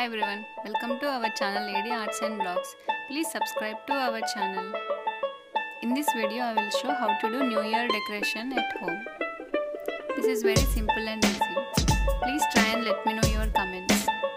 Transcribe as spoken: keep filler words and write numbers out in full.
Hi everyone, welcome to our channel A D Arts and Vlogs. Please subscribe to our channel. In this video I will show how to do New Year decoration at home. This is very simple and easy. Please try and let me know your comments.